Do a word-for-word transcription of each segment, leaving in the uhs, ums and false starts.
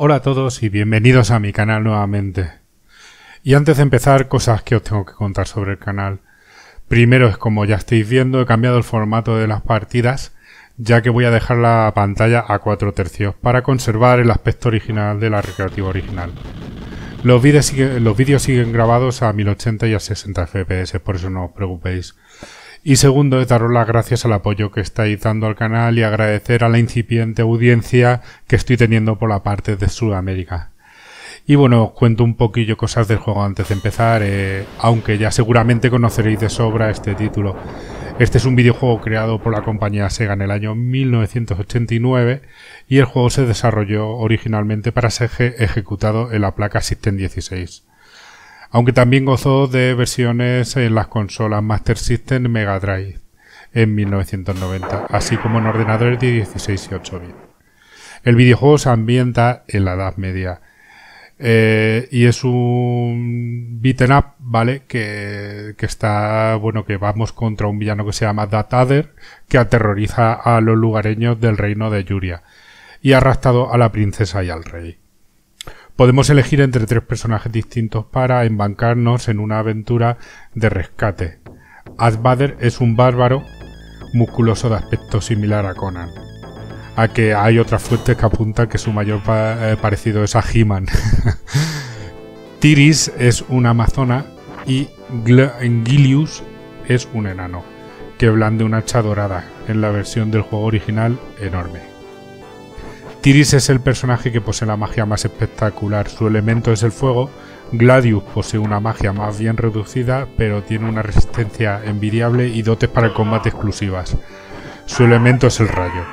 Hola a todos y bienvenidos a mi canal nuevamente. Y antes de empezar, cosas que os tengo que contar sobre el canal. Primero, es como ya estáis viendo, he cambiado el formato de las partidas, ya que voy a dejar la pantalla a cuatro tercios para conservar el aspecto original de la recreativa original. Los vídeos siguen, los vídeos siguen grabados a mil ochenta y a sesenta F P S, por eso no os preocupéis. Y segundo, es daros las gracias al apoyo que estáis dando al canal y agradecer a la incipiente audiencia que estoy teniendo por la parte de Sudamérica. Y bueno, os cuento un poquillo cosas del juego antes de empezar, eh, aunque ya seguramente conoceréis de sobra este título. Este es un videojuego creado por la compañía Sega en el año mil novecientos ochenta y nueve y el juego se desarrolló originalmente para ser ejecutado en la placa System dieciséis. Aunque también gozó de versiones en las consolas Master System y Mega Drive en mil novecientos noventa, así como en ordenadores de dieciséis y ocho bits. El videojuego se ambienta en la Edad Media. Eh, y es un beat'em up, ¿vale? Que, que está, bueno, que vamos contra un villano que se llama Death Adder, que aterroriza a los lugareños del reino de Yuria y ha arrastrado a la princesa y al rey. Podemos elegir entre tres personajes distintos para embarcarnos en una aventura de rescate. Ax Battler es un bárbaro musculoso de aspecto similar a Conan, a que hay otras fuentes que apuntan que su mayor pa eh, parecido es a He-Man. Tyris es una amazona y Gle Gilius es un enano, que blande una hacha dorada, en la versión del juego original enorme. Tyris es el personaje que posee la magia más espectacular, su elemento es el fuego. Gladius posee una magia más bien reducida, pero tiene una resistencia envidiable y dotes para el combate exclusivas. Su elemento es el rayo.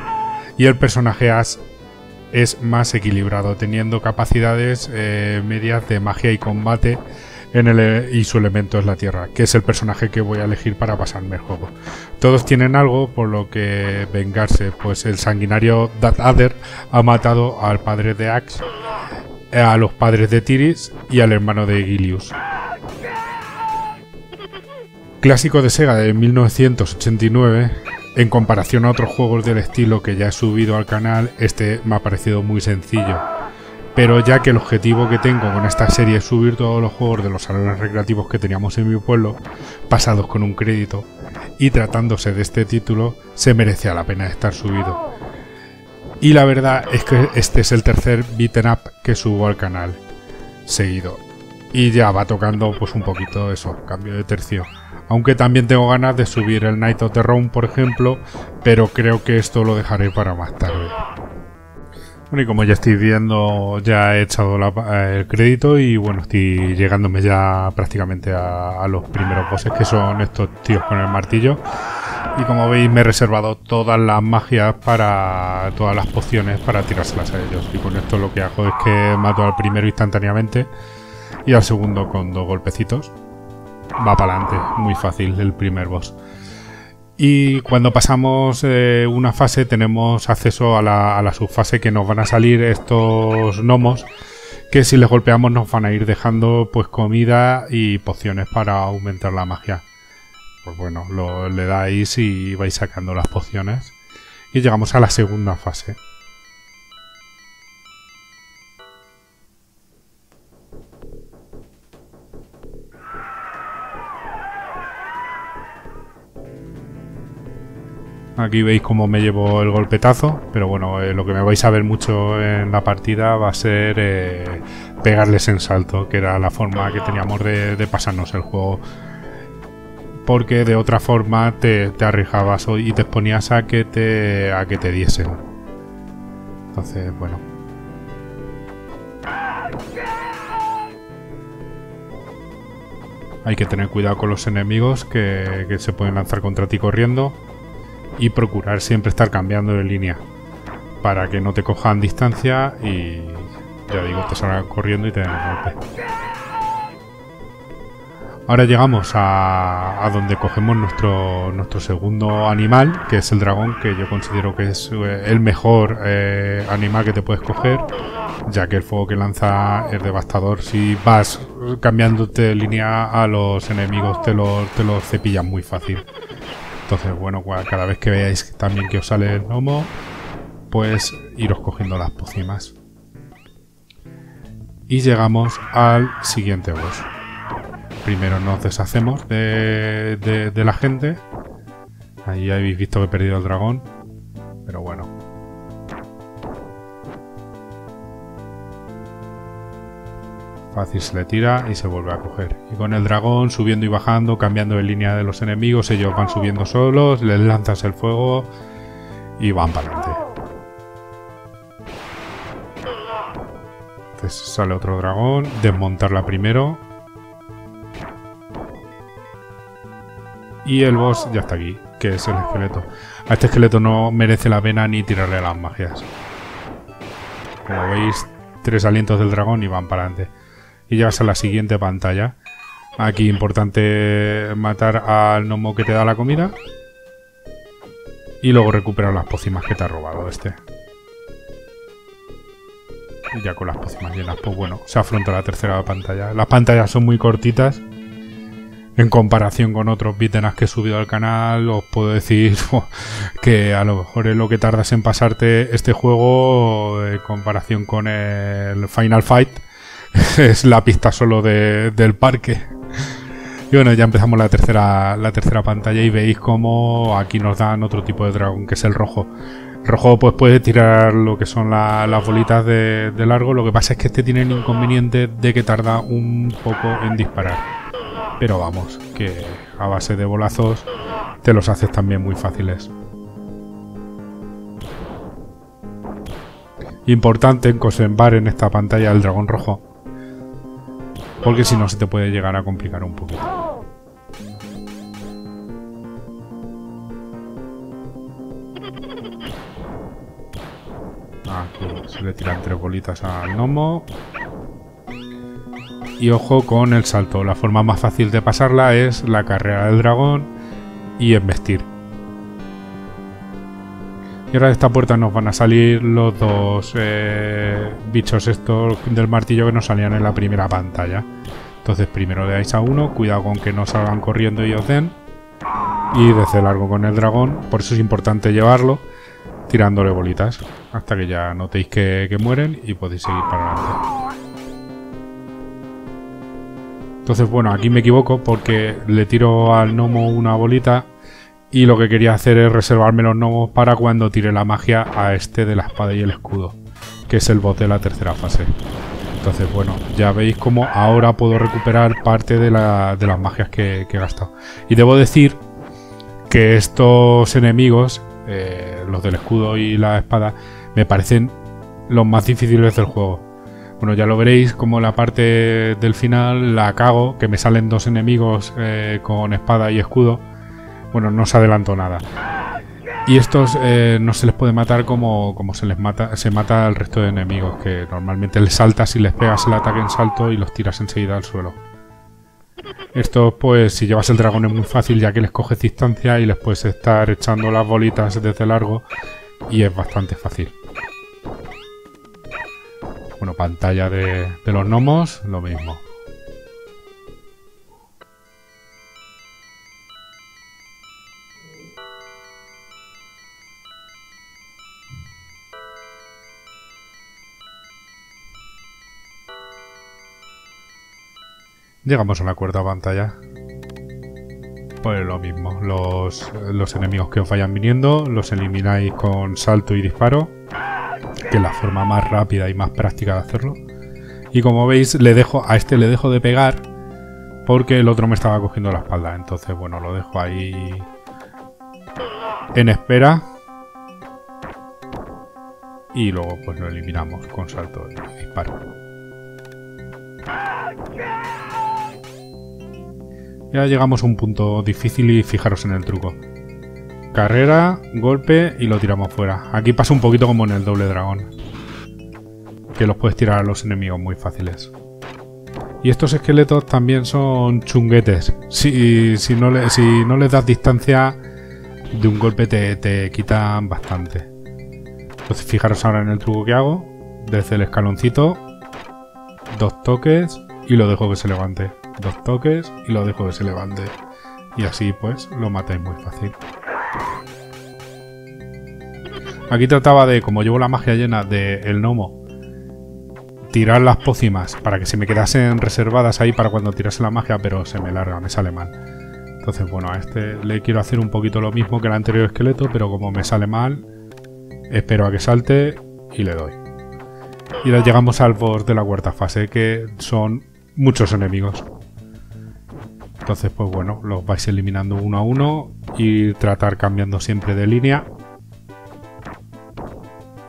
Y el personaje Ash es más equilibrado, teniendo capacidades eh, medias de magia y combate en el, y su elemento es la tierra, que es el personaje que voy a elegir para pasarme el juego. Todos tienen algo por lo que vengarse, pues el sanguinario Death Adder ha matado al padre de Ax, a los padres de Tyris y al hermano de Gilius. Clásico de Sega de mil novecientos ochenta y nueve. En comparación a otros juegos del estilo que ya he subido al canal, este me ha parecido muy sencillo. Pero ya que el objetivo que tengo con esta serie es subir todos los juegos de los salones recreativos que teníamos en mi pueblo, pasados con un crédito, y tratándose de este título, se merecía la pena estar subido. Y la verdad es que este es el tercer beat'em up que subo al canal, seguido. Y ya va tocando pues un poquito eso, cambio de tercio. Aunque también tengo ganas de subir el Night of Terror, por ejemplo, pero creo que esto lo dejaré para más tarde. Bueno, y como ya estáis viendo, ya he echado la, el crédito y bueno, estoy llegándome ya prácticamente a, a los primeros bosses, que son estos tíos con el martillo. Y como veis, me he reservado todas las magias para todas las pociones para tirárselas a ellos. Y con esto lo que hago es que mato al primero instantáneamente y al segundo con dos golpecitos. Va para adelante, muy fácil el primer boss. Y cuando pasamos eh, una fase tenemos acceso a la, a la subfase, que nos van a salir estos gnomos que si les golpeamos nos van a ir dejando pues comida y pociones para aumentar la magia. Pues bueno, lo, le dais y vais sacando las pociones y llegamos a la segunda fase. Aquí veis cómo me llevo el golpetazo, pero bueno, eh, lo que me vais a ver mucho en la partida va a ser eh, pegarles en salto, que era la forma que teníamos de, de pasarnos el juego. Porque de otra forma te, te arriesgabas y te exponías a que te, a que te diesen. Entonces, bueno. Hay que tener cuidado con los enemigos que, que se pueden lanzar contra ti corriendo. Y procurar siempre estar cambiando de línea para que no te cojan distancia y ya digo, te salgan corriendo y te den el golpe. Ahora llegamos a, a donde cogemos nuestro, nuestro segundo animal, que es el dragón, que yo considero que es el mejor eh, animal que te puedes coger, ya que el fuego que lanza es devastador. Si vas cambiándote de línea a los enemigos te los, te los cepillan muy fácil. Entonces, bueno, cada vez que veáis también que os sale el gnomo, pues iros cogiendo las pócimas. y llegamos al siguiente boss. Primero nos deshacemos de, de, de la gente. Ahí habéis visto que he perdido el dragón, pero bueno. Fácil se le tira y se vuelve a coger. Y con el dragón subiendo y bajando, cambiando de línea de los enemigos, ellos van subiendo solos, les lanzas el fuego y van para adelante. Entonces sale otro dragón, desmontarla primero. Y el boss ya está aquí, que es el esqueleto. A este esqueleto no merece la pena ni tirarle las magias. Como veis, tres alientos del dragón y van para adelante. Y llegas a la siguiente pantalla. Aquí importante matar al gnomo que te da la comida. Y luego recuperar las pócimas que te ha robado este. Y ya con las pócimas llenas, pues bueno, se afronta la tercera pantalla. Las pantallas son muy cortitas. En comparación con otros beat'em ups que he subido al canal, os puedo decir que a lo mejor es lo que tardas en pasarte este juego en comparación con el Final Fight. Es la pista solo de, del parque. Y bueno, ya empezamos la tercera, la tercera pantalla y veis cómo aquí nos dan otro tipo de dragón, que es el rojo. El rojo pues puede tirar lo que son la, las bolitas de, de largo. Lo que pasa es que este tiene el inconveniente de que tarda un poco en disparar. Pero vamos, que a base de bolazos te los haces también muy fáciles. Importante en conservar en esta pantalla el dragón rojo, porque si no se te puede llegar a complicar un poquito. Aquí se le tiran tres bolitas al gnomo. Y ojo con el salto, la forma más fácil de pasarla es la carrera del dragón y embestir. Y ahora de esta puerta nos van a salir los dos eh, bichos estos del martillo que nos salían en la primera pantalla. Entonces primero le dais a uno, cuidado con que no salgan corriendo y os den. Y desde largo con el dragón, por eso es importante llevarlo tirándole bolitas hasta que ya notéis que, que mueren y podéis seguir para adelante. Entonces, bueno, aquí me equivoco porque le tiro al gnomo una bolita y lo que quería hacer es reservarme los gnomos para cuando tire la magia a este de la espada y el escudo, que es el boss de la tercera fase. Entonces, bueno, ya veis cómo ahora puedo recuperar parte de, la, de las magias que, que he gastado. Y debo decir que estos enemigos, eh, los del escudo y la espada, me parecen los más difíciles del juego. Bueno, ya lo veréis como la parte del final la cago, que me salen dos enemigos eh, con espada y escudo. Bueno, no os adelanto nada. Y estos eh, no se les puede matar como, como se les mata se mata al resto de enemigos, que normalmente les saltas y les pegas el ataque en salto y los tiras enseguida al suelo. Estos, pues, si llevas el dragón es muy fácil, ya que les coges distancia y les puedes estar echando las bolitas desde largo y es bastante fácil. Bueno, pantalla de, de los gnomos, lo mismo. Llegamos a la cuarta pantalla. Pues lo mismo, los, los enemigos que os vayan viniendo los elimináis con salto y disparo, que es la forma más rápida y más práctica de hacerlo. Y como veis, le dejo a este le dejo de pegar porque el otro me estaba cogiendo la espalda. Entonces, bueno, lo dejo ahí en espera y luego pues lo eliminamos con salto y disparo. Ya llegamos a un punto difícil y fijaros en el truco. Carrera, golpe y lo tiramos fuera. Aquí pasa un poquito como en el doble dragón, que los puedes tirar a los enemigos muy fáciles. Y estos esqueletos también son chunguetes. Si, si, no, le, si no les das distancia de un golpe te, te quitan bastante. Entonces fijaros ahora en el truco que hago. Desde el escaloncito, dos toques y lo dejo que se levante. Dos toques y lo dejo que se levante. Y así pues lo matáis muy fácil. Aquí trataba de, como llevo la magia llena del gnomo, tirar las pócimas para que se me quedasen reservadas ahí para cuando tirase la magia, pero se me larga, me sale mal. Entonces, bueno, a este le quiero hacer un poquito lo mismo que el anterior esqueleto, pero como me sale mal, espero a que salte y le doy. Y ahora llegamos al boss de la cuarta fase, que son muchos enemigos. Entonces, pues bueno, los vais eliminando uno a uno y tratar cambiando siempre de línea.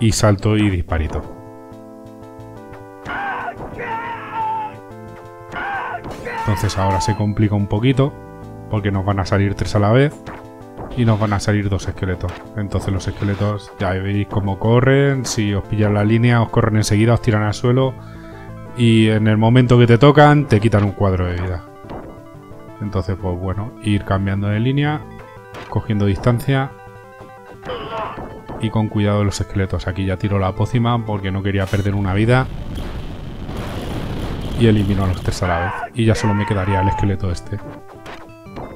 Y salto y disparito. Entonces ahora se complica un poquito, porque nos van a salir tres a la vez y nos van a salir dos esqueletos. Entonces los esqueletos ya veis cómo corren, si os pillan la línea os corren enseguida, os tiran al suelo y en el momento que te tocan te quitan un cuadro de vida. Entonces pues bueno, ir cambiando de línea, cogiendo distancia y con cuidado de los esqueletos. Aquí ya tiro la pócima porque no quería perder una vida y elimino a los tres a la vez y ya solo me quedaría el esqueleto este.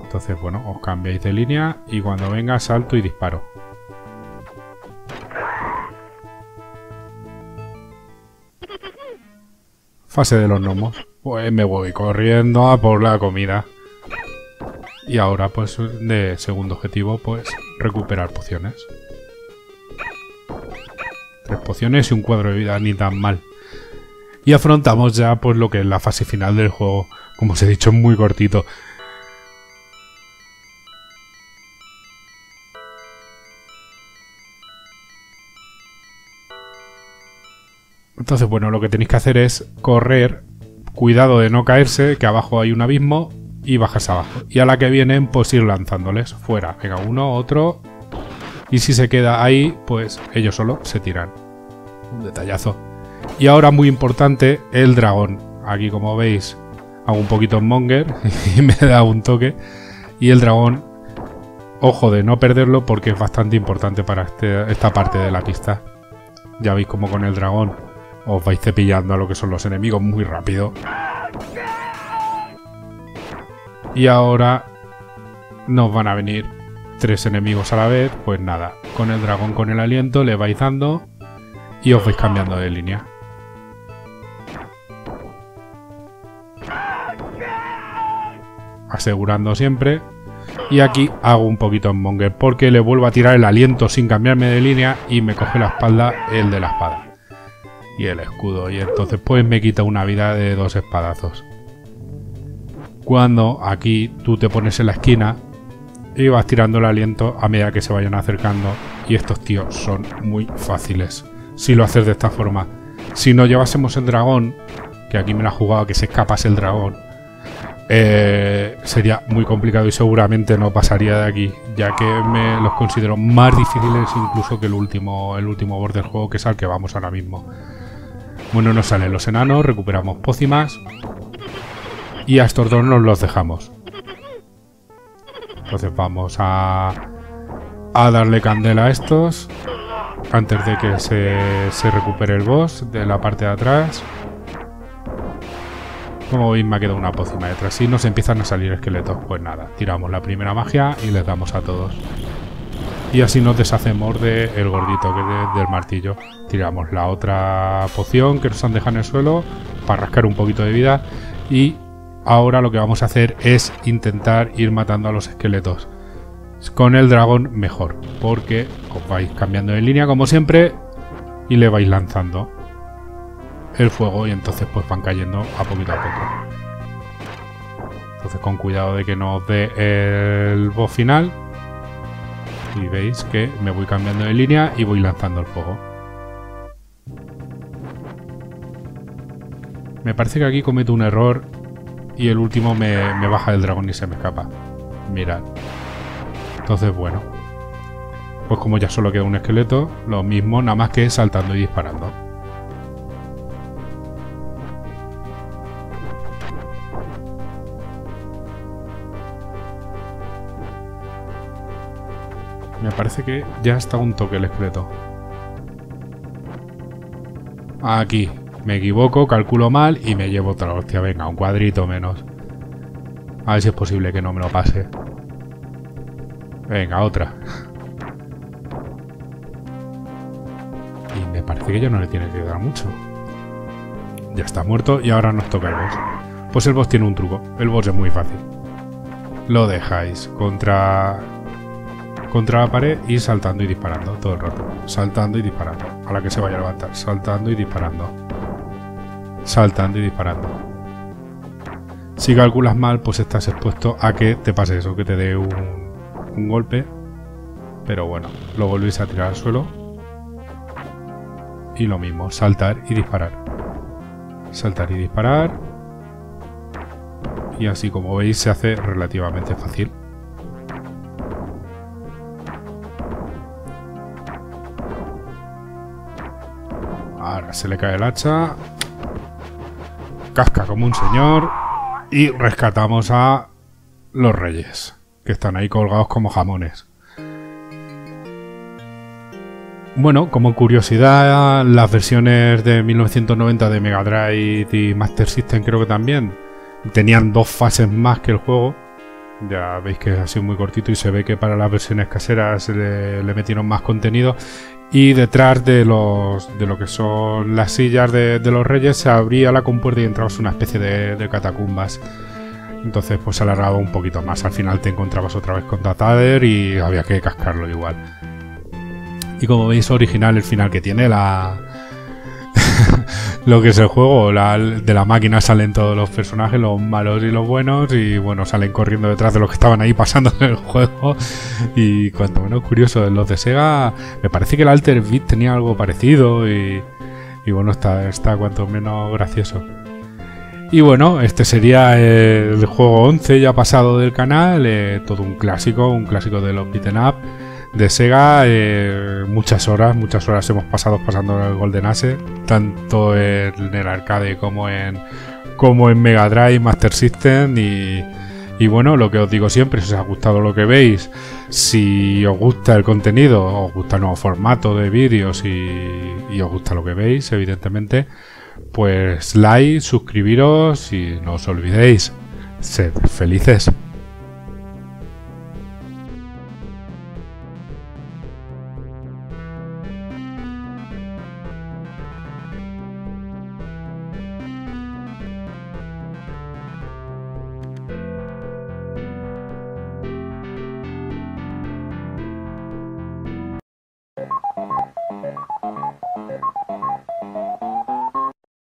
Entonces, bueno, os cambiáis de línea y cuando venga salto y disparo. Fase de los gnomos. Pues me voy corriendo a por la comida. Y ahora, pues, de segundo objetivo, pues, recuperar pociones. Tres pociones y un cuadro de vida, ni tan mal. Y afrontamos ya, pues, lo que es la fase final del juego. Como os he dicho, muy cortito. Entonces, bueno, lo que tenéis que hacer es correr, cuidado de no caerse, que abajo hay un abismo, y bajas abajo. Y a la que vienen, pues ir lanzándoles fuera. Venga, uno, otro, y si se queda ahí, pues ellos solo se tiran. Un detallazo. Y ahora, muy importante, el dragón. Aquí, como veis, hago un poquito monger y me da un toque. Y el dragón, ojo de no perderlo, porque es bastante importante para este, esta parte de la pista. Ya veis como con el dragón os vais cepillando a lo que son los enemigos muy rápido. Y ahora nos van a venir tres enemigos a la vez. Pues nada, con el dragón, con el aliento, le vais dando y os vais cambiando de línea. Asegurando siempre. Y aquí hago un poquito en monger porque le vuelvo a tirar el aliento sin cambiarme de línea y me coge la espalda el de la espada. Y el escudo, y entonces pues me quita una vida de dos espadazos. Cuando aquí tú te pones en la esquina y vas tirando el aliento a medida que se vayan acercando. Y estos tíos son muy fáciles si lo haces de esta forma. Si no llevásemos el dragón, que aquí me la he jugado que se escapase el dragón, eh, sería muy complicado y seguramente no pasaría de aquí, ya que me los considero más difíciles incluso que el último, el último boss del juego, que es al que vamos ahora mismo. Bueno, nos salen los enanos, recuperamos pócimas y a estos dos nos los dejamos. Entonces vamos a, a darle candela a estos antes de que se, se recupere el boss de la parte de atrás. Como veis me ha quedado una pócima detrás y nos empiezan a salir esqueletos. Pues nada, tiramos la primera magia y les damos a todos. Y así nos deshacemos del gordito que de, del martillo. Tiramos la otra poción que nos han dejado en el suelo para rascar un poquito de vida. Y ahora lo que vamos a hacer es intentar ir matando a los esqueletos. Con el dragón mejor, porque os vais cambiando de línea como siempre y le vais lanzando el fuego y entonces pues van cayendo a poquito a poco. Entonces con cuidado de que no os dé el boss final. Y veis que me voy cambiando de línea y voy lanzando el fuego. Me parece que aquí cometo un error y el último me, me baja el dragón y se me escapa. Mirad. Entonces, bueno. Pues como ya solo queda un esqueleto, lo mismo, nada más que saltando y disparando. Me parece que ya está un toque el esqueleto. Aquí. Me equivoco, calculo mal y me llevo otra hostia. Venga, un cuadrito menos. A ver si es posible que no me lo pase. Venga, otra. Y me parece que ya no le tiene que dar mucho. Ya está muerto y ahora nos toca el boss. Pues el boss tiene un truco. El boss es muy fácil. Lo dejáis contra... contra la pared y saltando y disparando todo el rato. Saltando y disparando. A la que se vaya a levantar. Saltando y disparando. Saltando y disparando. Si calculas mal, pues estás expuesto a que te pase eso, que te dé un, un golpe. Pero bueno, lo volvéis a tirar al suelo. Y lo mismo, saltar y disparar. Saltar y disparar. Y así como veis se hace relativamente fácil. Ahora se le cae el hacha. Casca como un señor. Y rescatamos a los reyes, que están ahí colgados como jamones. Bueno, como curiosidad, las versiones de mil novecientos noventa de Mega Drive y Master System creo que también tenían dos fases más que el juego. Ya veis que ha sido muy cortito y se ve que para las versiones caseras le, le metieron más contenido. Y detrás de, los, de lo que son las sillas de, de los reyes se abría la compuerta y entrabas una especie de, de catacumbas. Entonces pues se alargaba un poquito más. Al final te encontrabas otra vez con Death Adder y había que cascarlo igual. Y como veis, original el final que tiene la... lo que es el juego. La... De la máquina salen todos los personajes, los malos y los buenos. Y bueno, salen corriendo detrás de los que estaban ahí pasando en el juego. Y cuanto menos curioso, en los de Sega me parece que el Alter Beat tenía algo parecido. Y, y bueno, está, está cuanto menos gracioso. Y bueno, este sería el juego once ya pasado del canal. Eh, todo un clásico, un clásico de los beat'em up. De Sega, eh, muchas horas, muchas horas hemos pasado pasando el Golden Axe, tanto en el arcade como en, como en Mega Drive, Master System y, y bueno, lo que os digo siempre, si os ha gustado lo que veis, si os gusta el contenido, os gusta el nuevo formato de vídeos y, y os gusta lo que veis, evidentemente, pues like, suscribiros y no os olvidéis, sed felices.